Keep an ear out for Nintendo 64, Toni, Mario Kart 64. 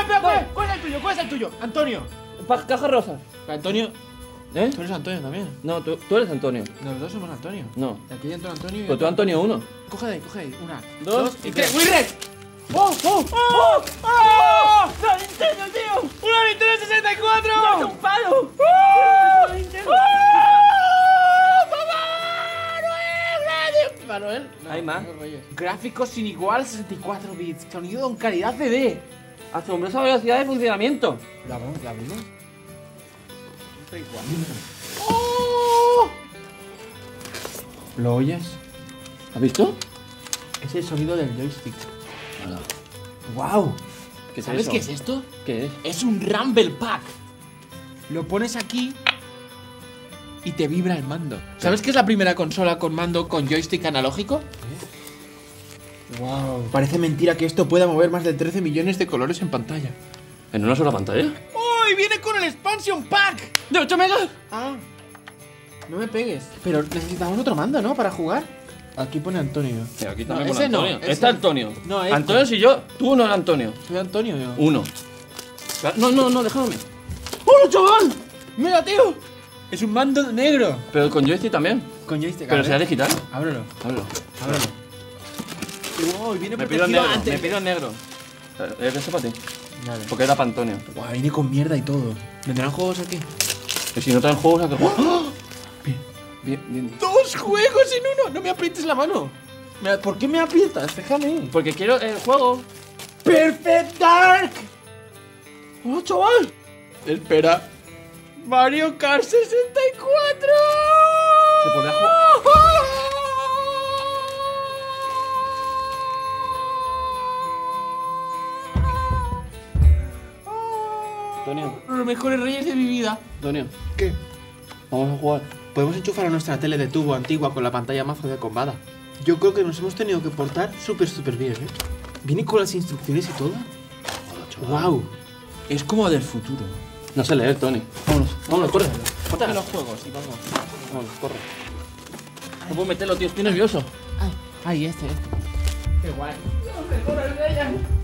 Espera, ¿cuál es el tuyo? ¿Cuál es el tuyo? Antonio. Caja rosa. Antonio. ¿Eh? ¿Tú eres Antonio también? No, tú eres Antonio. Los dos somos Antonio. No. Aquí entró Antonio y... Pero tú Antonio uno. Coge de ahí. Una, dos y tres. ¡Winred! ¡Oh! ¡Oh! ¡Oh! ¡Oh! ¡La Nintendo, tío! ¡Una Nintendo 64! ¡No, es un palo! ¡Oh! ¡Nintendo! Manuel, no, hay más. Gráficos sin igual, 64 bits. Sonido con calidad CD. Asombrosa velocidad de funcionamiento. ¿La vimos? ¡Oh! ¿Lo oyes? ¿Has visto? Es el sonido del joystick. Hola. ¡Wow! ¿Sabes qué es esto? ¿Qué es? Es un Rumble Pack. Lo pones aquí y te vibra el mando. ¿Sabes qué es la primera consola con mando con joystick analógico? Wow. Parece mentira que esto pueda mover más de 13 millones de colores en pantalla. ¿En una sola pantalla? ¡Oh! Y viene con el Expansion Pack de 8 megas. Ah. No me pegues. Pero necesitamos otro mando, ¿no? Para jugar. Aquí pone Antonio. Pero aquí también no, pone ese Antonio. No, ese... Está Antonio. No, este. Antonio y yo. Tú no eres Antonio. Soy Antonio yo. Uno. No, déjame. ¡Hola, chaval! ¡Mira, tío! Es un mando negro. Pero con joystick también. Con joystick. Pero será digital. Ábrelo. Wow, viene me pido negro. Eso para ti. Vale. Porque era para Antonio. Wow, viene con mierda y todo. ¿Vendrán juegos aquí? Pero si no traen juegos, ¿a qué juego? ¡Oh! Bien. ¡Dos juegos en uno! No me aprietes la mano. ¿Por qué me aprietas? Déjame. Porque quiero el juego. ¡Perfect Dark! ¡Oh, chaval! Espera. Mario Kart 64. Se podrá jugar. Antonio. Los mejores reyes de mi vida. Antonio. ¿Qué? Vamos a jugar. Podemos enchufar a nuestra tele de tubo antigua con la pantalla mazo de combada. Yo creo que nos hemos tenido que portar súper bien, ¿eh? ¿Viene con las instrucciones y todo? ¡Wow! Es como del futuro. No sé leer, Toni. Vámonos, corre. Corta los juegos y vamos. Vámonos, corre. No puedo meterlo, tío. Estoy nervioso. Ay, este. Qué guay. ¡No se corre,